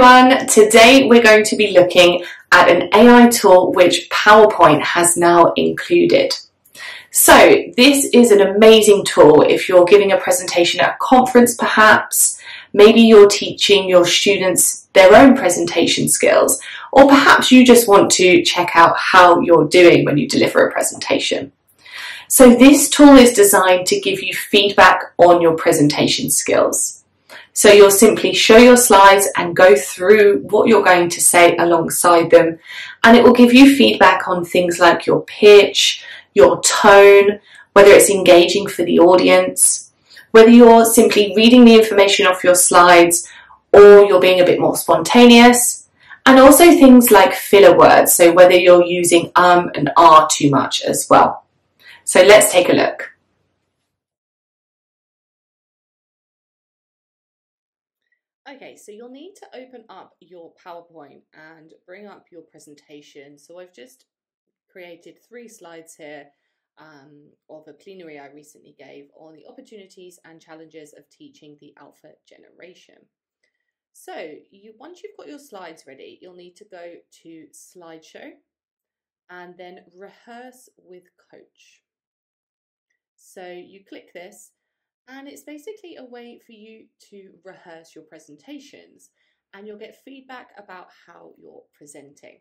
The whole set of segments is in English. everyone, today we're going to be looking at an AI tool which PowerPoint has now included. So this is an amazing tool if you're giving a presentation at a conference perhaps, maybe you're teaching your students their own presentation skills, or perhaps you just want to check out how you're doing when you deliver a presentation. So this tool is designed to give you feedback on your presentation skills. So you'll simply show your slides and go through what you're going to say alongside them, and it will give you feedback on things like your pitch, your tone, whether it's engaging for the audience, whether you're simply reading the information off your slides or you're being a bit more spontaneous. And also things like filler words, so whether you're using and are too much as well. So let's take a look. Okay, so you'll need to open up your PowerPoint and bring up your presentation. So I've just created 3 slides here of a plenary I recently gave on the opportunities and challenges of teaching the Alpha generation. So once you've got your slides ready, you'll need to go to slideshow and then rehearse with coach. So you click this and it's basically a way for you to rehearse your presentations and you'll get feedback about how you're presenting.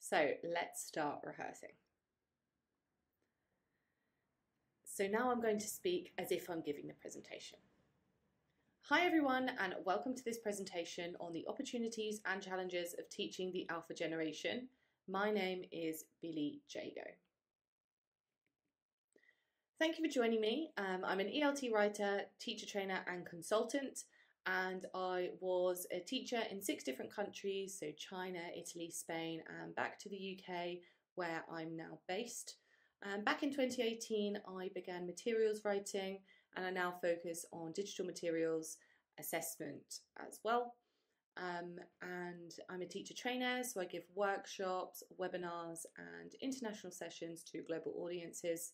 So let's start rehearsing. So now I'm going to speak as if I'm giving the presentation. Hi everyone, and welcome to this presentation on the opportunities and challenges of teaching the Alpha generation. My name is Billie Jago. Thank you for joining me. I'm an ELT writer, teacher trainer and consultant, and I was a teacher in 6 different countries, so China, Italy, Spain, and back to the UK where I'm now based. Back in 2018 I began materials writing, and I now focus on digital materials assessment as well. And I'm a teacher trainer, so I give workshops, webinars and international sessions to global audiences.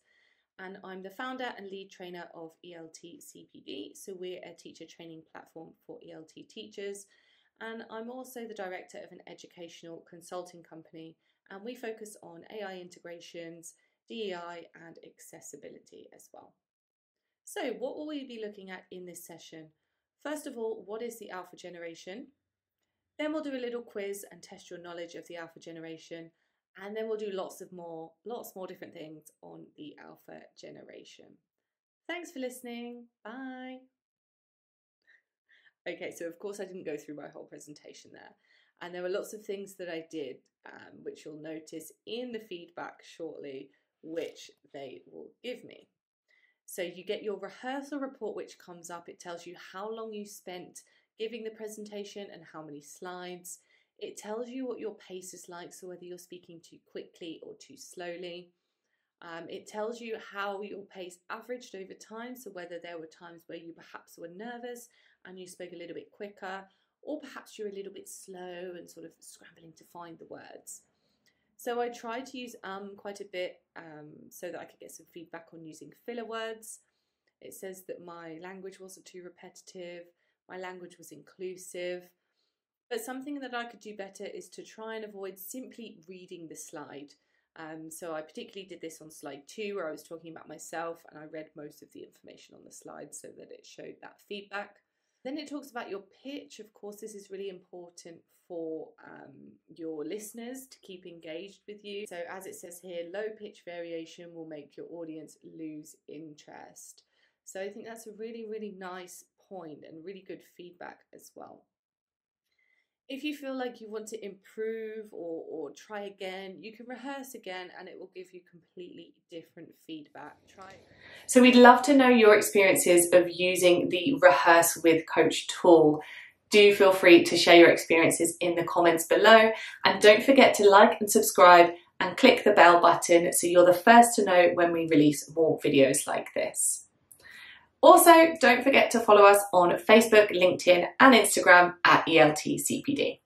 And I'm the founder and lead trainer of ELT CPD, so we're a teacher training platform for ELT teachers. And I'm also the director of an educational consulting company, and we focus on AI integrations, DEI and accessibility as well. So what will we be looking at in this session? First of all, what is the Alpha generation? Then we'll do a little quiz and test your knowledge of the Alpha generation, and then we'll do lots more different things on the Alpha generation. Thanks for listening. Bye. Okay, so of course I didn't go through my whole presentation there, and there were lots of things that I did, which you'll notice in the feedback shortly, which they will give me. So you get your rehearsal report which comes up. It tells you how long you spent giving the presentation and how many slides. It tells you what your pace is like, so whether you're speaking too quickly or too slowly. It tells you how your pace averaged over time, so whether there were times where you perhaps were nervous and you spoke a little bit quicker, or perhaps you're a little bit slow and sort of scrambling to find the words. So I tried to use quite a bit so that I could get some feedback on using filler words. It says that my language wasn't too repetitive, my language was inclusive, but something that I could do better is to try and avoid simply reading the slide. So I particularly did this on slide 2 where I was talking about myself and I read most of the information on the slide so that it showed that feedback. Then it talks about your pitch. Of course, this is really important for your listeners to keep engaged with you. So as it says here, low pitch variation will make your audience lose interest. So I think that's a really, really nice point and really good feedback as well. If you feel like you want to improve or try again, you can rehearse again and it will give you completely different feedback. So we'd love to know your experiences of using the Rehearse with Coach tool. Do feel free to share your experiences in the comments below, and don't forget to like and subscribe and click the bell button so you're the first to know when we release more videos like this. Also, don't forget to follow us on Facebook, LinkedIn and Instagram at ELT CPD.